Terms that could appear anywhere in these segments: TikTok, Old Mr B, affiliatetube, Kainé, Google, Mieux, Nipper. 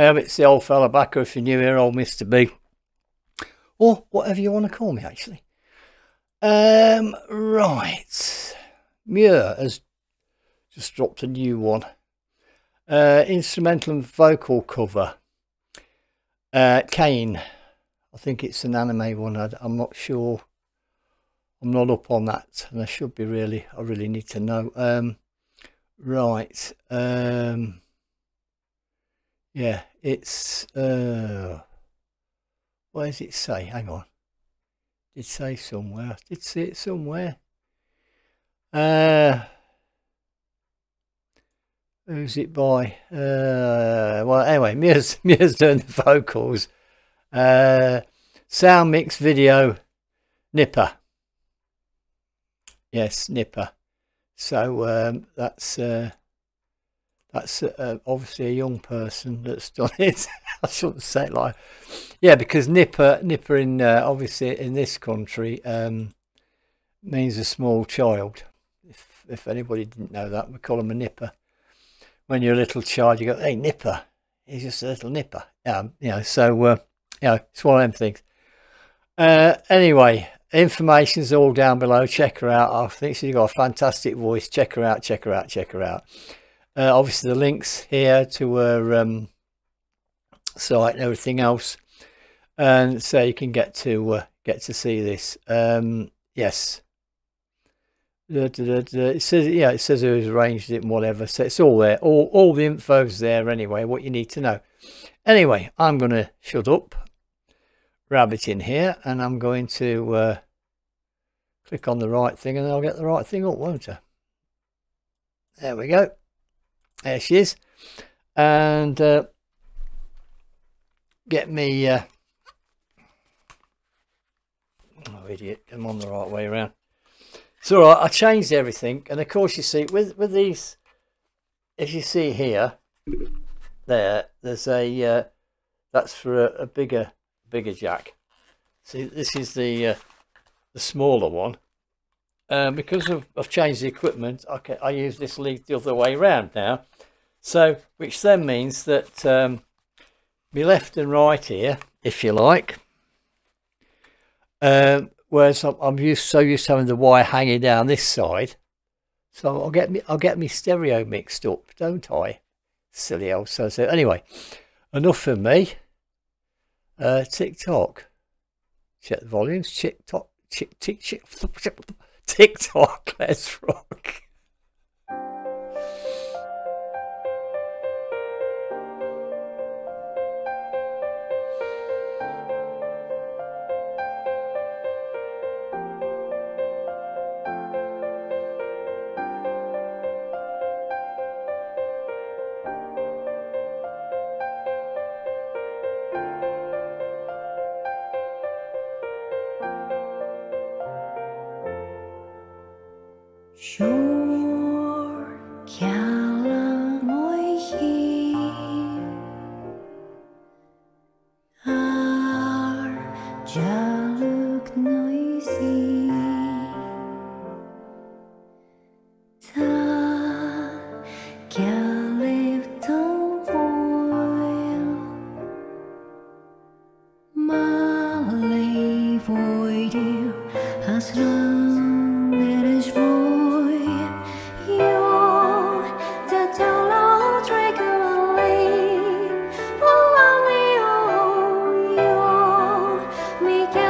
It's the old fella back, if you're new here, Old Mr B, or whatever you want to call me actually. Right, Mieux has just dropped a new one, instrumental and vocal cover, Kainé. I think it's an anime one. I'm not sure, I'm not up on that, and I should be really. I really need to know. Right, yeah, it's what does it say? Hang on, did say somewhere, I did see it somewhere. Who's it by? Well, anyway, Mieux's doing the vocals. Sound mix video, Nipper. Yes, Nipper. So that's obviously a young person that's done it. I shouldn't say it like, yeah, because Nipper in obviously in this country means a small child. If anybody didn't know that, we call him a nipper. When you're a little child, you go, hey, nipper. He's just a little nipper. You know, so you know, it's one of them things. Anyway. Information's all down below. Check her out. I think she's got a fantastic voice. Check her out, check her out, check her out. Obviously the links here to her site and everything else, and so you can get to see this. Yes, it says, yeah, it says who's arranged it and whatever, so it's all there. All the info's there anyway, what you need to know. Anyway, I'm gonna shut up, rabbit in here, and I'm going to click on the right thing, and I'll get the right thing up, won't I? There we go, there she is. And get me oh idiot, I'm on the right way around. It's all right, I changed everything. And of course, you see with these, if you see here, there's a that's for a bigger jack. See, this is the smaller one. Because I've changed the equipment, I use this lead the other way around now, so which then means that my left and right here, if you like, whereas I'm so used to having the wire hanging down this side, so I'll get me stereo mixed up, don't I, silly old so. Anyway, enough for me. TikTok, check the volumes. TikTok, TikTok, let's rock. We can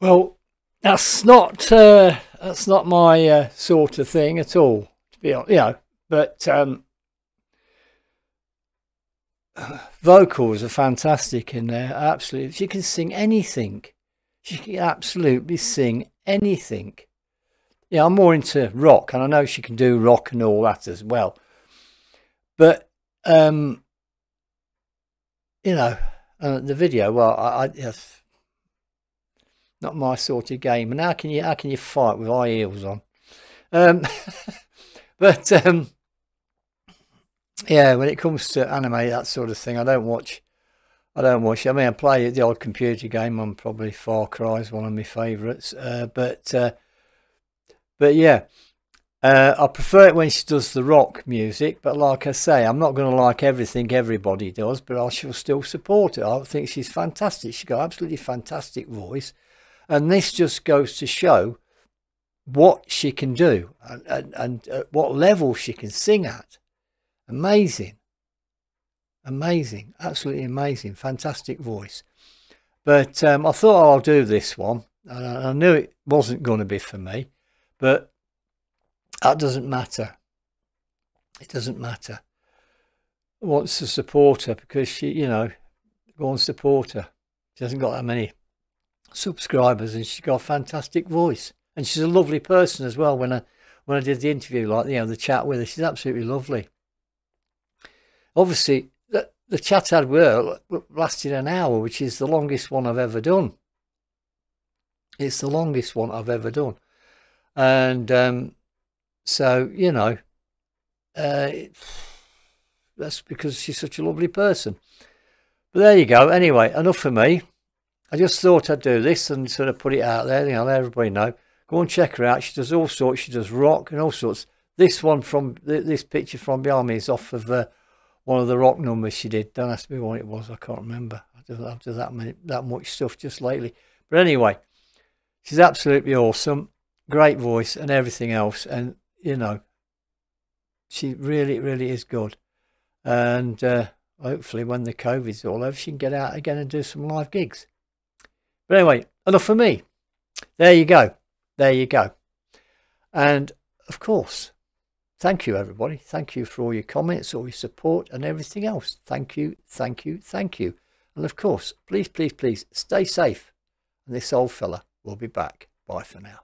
Well, that's not my sort of thing at all, to be honest, you know. But vocals are fantastic in there, absolutely. She can sing anything. She can absolutely sing anything. Yeah, I'm more into rock, and I know she can do rock and all that as well. But you know, the video, well, that's not my sort of game. And how can you fight with high heels on? But yeah, when it comes to anime, that sort of thing, I don't watch. I mean, I play the odd computer game. I'm probably Far Cry is one of my favourites. But yeah, I prefer it when she does the rock music. But like I say, I'm not going to like everything everybody does, but I shall still support her. I think she's fantastic. She's got absolutely fantastic voice, and this just goes to show what she can do and at what level she can sing at. Amazing, amazing, absolutely amazing, fantastic voice. But I thought I'll do this one, and I knew it wasn't going to be for me, but that doesn't matter. It doesn't matter. I want to support her because she, you know, go and support her. She hasn't got that many subscribers, and she's got a fantastic voice, and she's a lovely person as well. When I did the interview, like, you know, the chat with her, she's absolutely lovely. Obviously, the chat I had with her lasted an hour, which is the longest one I've ever done. It's the longest one I've ever done. And so, you know, that's because she's such a lovely person. But there you go. Anyway, enough for me. I just thought I'd do this and sort of put it out there, you know, let everybody know. Go and check her out. She does all sorts. She does rock and all sorts. This one from, this picture from behind me is off of one of the rock numbers she did. Don't ask me what it was. I can't remember. I've done that much stuff just lately. But anyway, she's absolutely awesome. Great voice and everything else. And, you know, she really, really is good. And hopefully when the COVID's all over, she can get out again and do some live gigs. But anyway, enough for me. There you go. There you go. And of course, thank you everybody. Thank you for all your comments, all your support and everything else. Thank you, thank you, thank you. And of course, please, please, please stay safe. And this old fella will be back. Bye for now.